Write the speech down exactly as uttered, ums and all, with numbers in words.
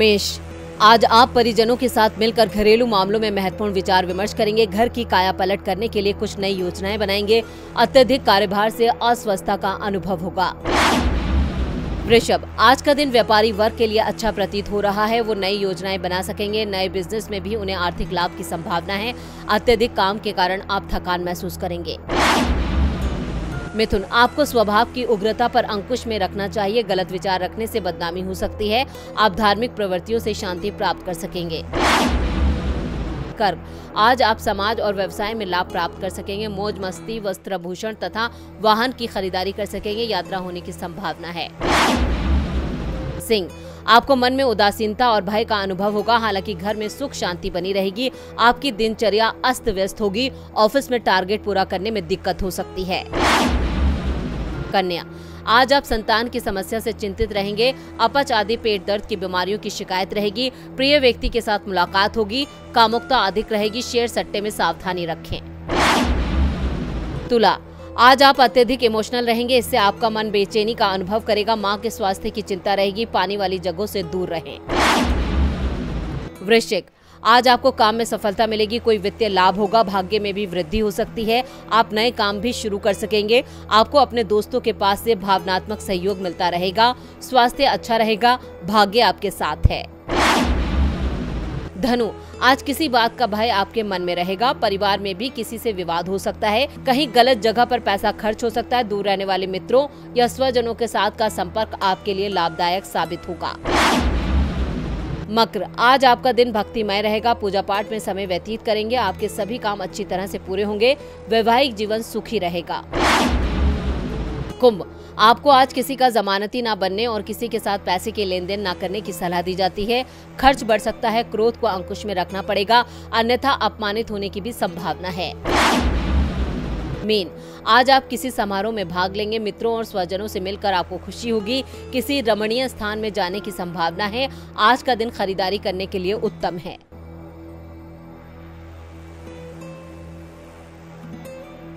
मेष, आज आप परिजनों के साथ मिलकर घरेलू मामलों में महत्वपूर्ण विचार विमर्श करेंगे। घर की काया पलट करने के लिए कुछ नई योजनाएं बनाएंगे। अत्यधिक कार्यभार से अस्वस्थता का अनुभव होगा। वृषभ, आज का दिन व्यापारी वर्ग के लिए अच्छा प्रतीत हो रहा है। वो नई योजनाएं बना सकेंगे। नए बिजनेस में भी उन्हें आर्थिक लाभ की संभावना है। अत्यधिक काम के कारण आप थकान महसूस करेंगे। मिथुन, आपको स्वभाव की उग्रता पर अंकुश में रखना चाहिए। गलत विचार रखने से बदनामी हो सकती है। आप धार्मिक प्रवृत्तियों से शांति प्राप्त कर सकेंगे। कर्क, आज आप समाज और व्यवसाय में लाभ प्राप्त कर सकेंगे। मौज मस्ती, वस्त्रभूषण तथा वाहन की खरीदारी कर सकेंगे। यात्रा होने की संभावना है। सिंह, आपको मन में उदासीनता और भय का अनुभव होगा। हालांकि घर में सुख शांति बनी रहेगी। आपकी दिनचर्या अस्त व्यस्त होगी। ऑफिस में टारगेट पूरा करने में दिक्कत हो सकती है। कन्या, आज आप संतान की समस्या से चिंतित रहेंगे। अपच आदि पेट दर्द की बीमारियों की शिकायत रहेगी। प्रिय व्यक्ति के साथ मुलाकात होगी। कामुकता अधिक रहेगी। शेयर सट्टे में सावधानी रखें। तुला, आज आप अत्यधिक इमोशनल रहेंगे। इससे आपका मन बेचैनी का अनुभव करेगा। मां के स्वास्थ्य की चिंता रहेगी। पानी वाली जगहों से दूर रहें। वृश्चिक, आज आपको काम में सफलता मिलेगी। कोई वित्तीय लाभ होगा। भाग्य में भी वृद्धि हो सकती है। आप नए काम भी शुरू कर सकेंगे। आपको अपने दोस्तों के पास से भावनात्मक सहयोग मिलता रहेगा। स्वास्थ्य अच्छा रहेगा। भाग्य आपके साथ है। धनु, आज किसी बात का भय आपके मन में रहेगा। परिवार में भी किसी से विवाद हो सकता है। कहीं गलत जगह पर पैसा खर्च हो सकता है। दूर रहने वाले मित्रों या स्वजनों के साथ का संपर्क आपके लिए लाभदायक साबित होगा। मकर, आज आपका दिन भक्तिमय रहेगा। पूजा पाठ में समय व्यतीत करेंगे। आपके सभी काम अच्छी तरह से पूरे होंगे। वैवाहिक जीवन सुखी रहेगा। कुंभ, आपको आज किसी का जमानती ना बनने और किसी के साथ पैसे के लेन देन ना करने की सलाह दी जाती है। खर्च बढ़ सकता है। क्रोध को अंकुश में रखना पड़ेगा, अन्यथा अपमानित होने की भी संभावना है। मीन, आज आप किसी समारोह में भाग लेंगे। मित्रों और स्वजनों से मिलकर आपको खुशी होगी। किसी रमणीय स्थान में जाने की संभावना है। आज का दिन खरीदारी करने के लिए उत्तम है।